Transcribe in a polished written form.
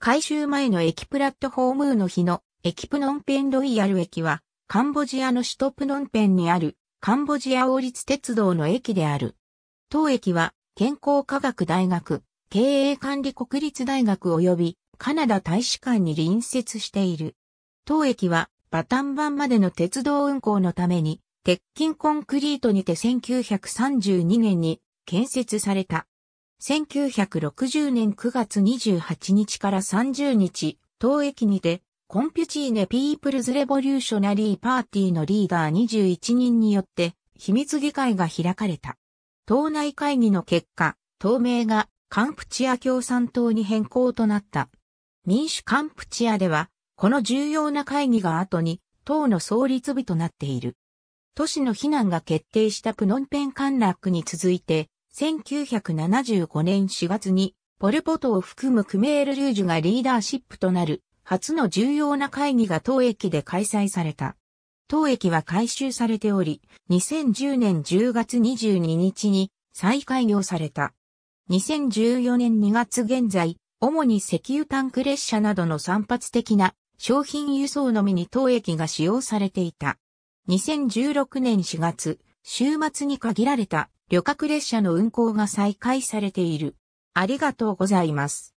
改修前の駅プラットフォームの日の駅プノンペンロイヤル駅は、カンボジアの首都プノンペンにあるカンボジア王立鉄道の駅である。当駅は健康科学大学、経営管理国立大学及びカナダ大使館に隣接している。当駅はバタンバンまでの鉄道運行のために鉄筋コンクリートにて1932年に建設された。1960年9月28日から30日、当駅にて、コンピュチーネ・ピープルズ・レボリューショナリー・パーティーのリーダー21人によって、秘密議会が開かれた。党内会議の結果、党名がカンプチア共産党に変更となった。民主カンプチアでは、この重要な会議が後に、党の創立日となっている。都市の非難が決定したプノンペン陥落に続いて、1975年4月にポル・ポトを含むクメール・ルージュがリーダーシップとなる初の重要な会議が当駅で開催された。当駅は改修されており、2010年10月22日に再開業された。2014年2月現在、主に石油タンク列車などの散発的な商品輸送のみに当駅が使用されていた。2016年4月、週末に限られた旅客列車の運行が再開されている。ありがとうございます。